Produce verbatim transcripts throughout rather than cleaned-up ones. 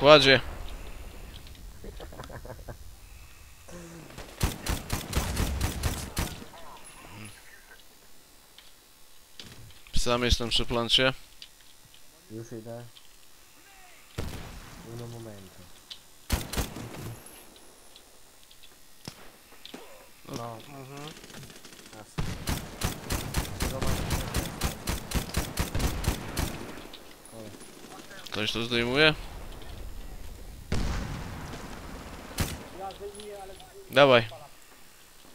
Вот же. Sam jestem przy plancie. Już idę. Uno momento. No. Mhm. Ktoś to zdejmuje? Dawaj.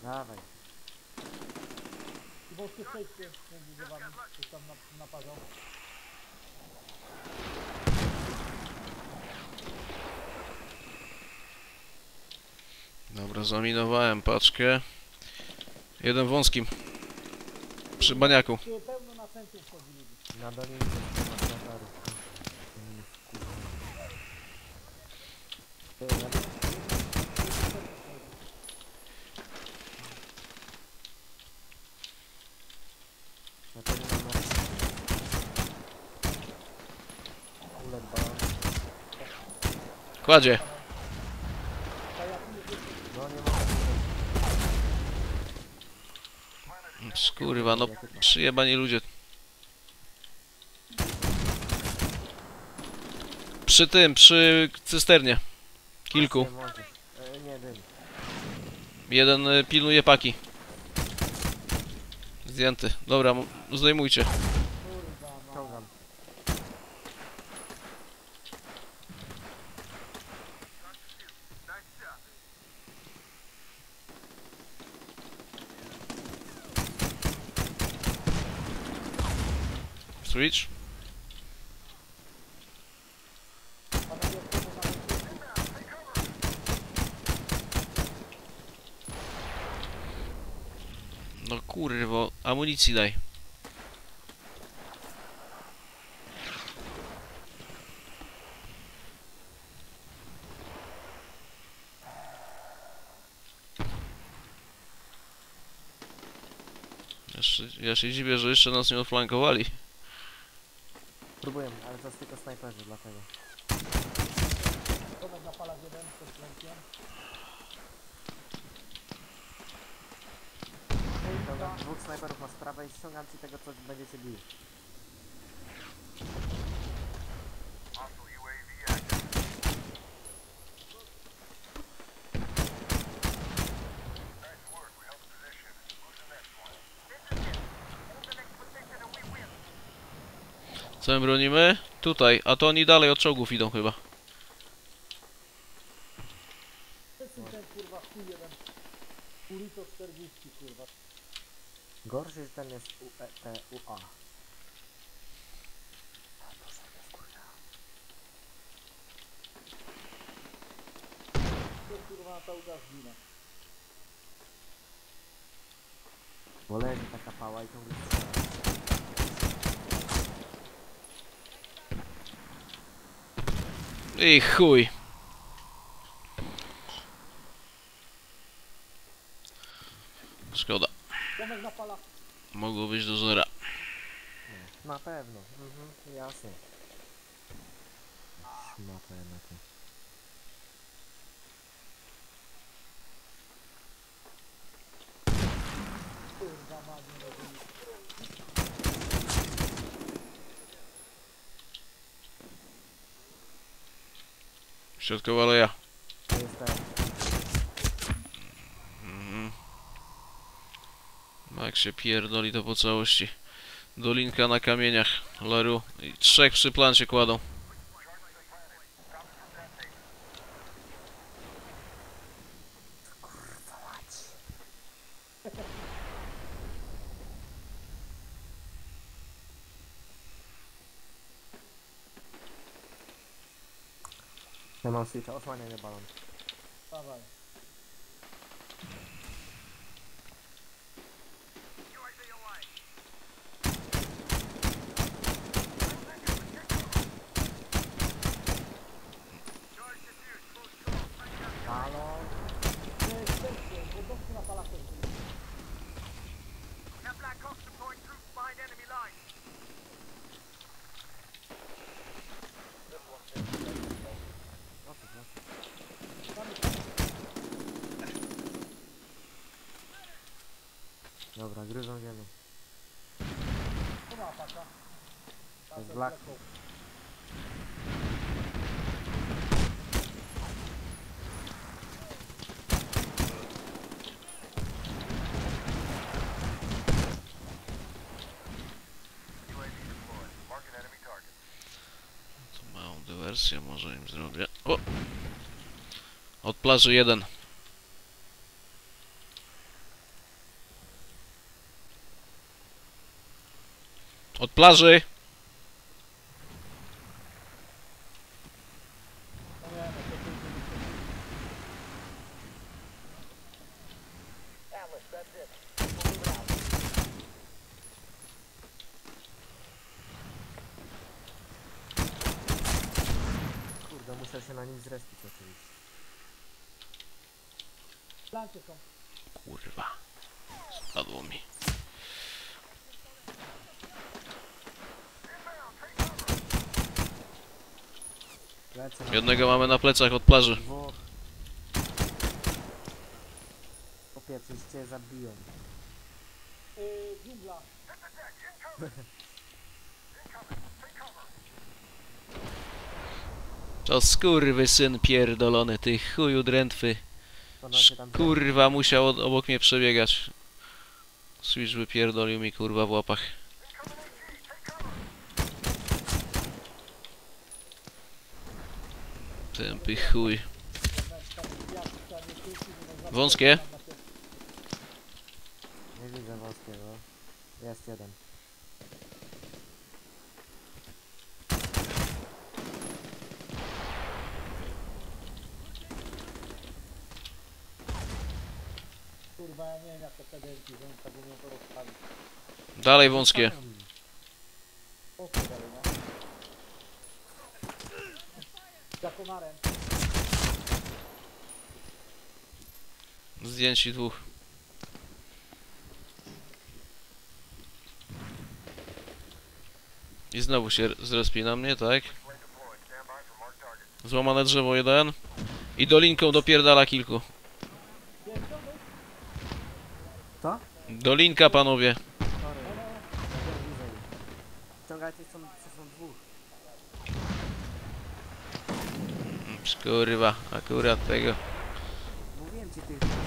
Dawaj. Dobra, zaminowałem paczkę. Jeden wąskim. Przy baniaku. Kładzie. Skurwa, no przyjebani ludzie. Przy tym, przy cysternie. Kilku. Jeden pilnuje paki. Zdjęty. Dobra, zdejmujcie. Switch. No kurwa, amunicji daj. Jeszcze, ja się dziwię, że jeszcze nas nie odflankowali. Próbuję, ale to jest tylko snajperzy, dlatego. Dobra, dwóch snajperów na sprawę i ściągam ci tego, co będziecie bili. Co my bronimy? Tutaj, a to oni dalej od czołgów idą chyba. Gorszy ten jest U A. Wolę, że taka pała i to I chuj. Szkoda. Mogło być do zera. Na pewno. Mhm, jasne. Na pewno. Środkowa aleja. Mhm. Jak się pierdoli to po całości. Dolinka na kamieniach. LaRue. I trzech przy plancie kładą. Ja mam switcha, osłaniaj mnie balon. Dawaj. Halo. Dobra, gryzą ziemię. To jest black. Co mają dywersję, może im zrobię. O! Od plaży jeden. Od plaży! Kurde, muszę się na nim zrespić oczywiście. Kurwa, spadło mi. Jednego mamy na plecach od plaży. Popie, coś cię zabiją. To skurwy syn pierdolony, ty chuju drętwy. Kurwa, musiał obok mnie przebiegać. Switch wypierdolił mi kurwa w łapach. Tępy chuj. Wąskie? Nie widzę wąskiego. Jest jeden. Kurwa, ja nie wiem jak te kadenki, że oni tak umieją to rozpalić. Dalej wąskie. Za komarem. Zdjęci dwóch. I znowu się zrespi na mnie, tak? Złamane drzewo jeden. I dolinką dopierdala kilku. Co? Dolinka, panowie. Ciągajcie, są dwóch. Kurwa, akurat tego. Mówiłem ci tych.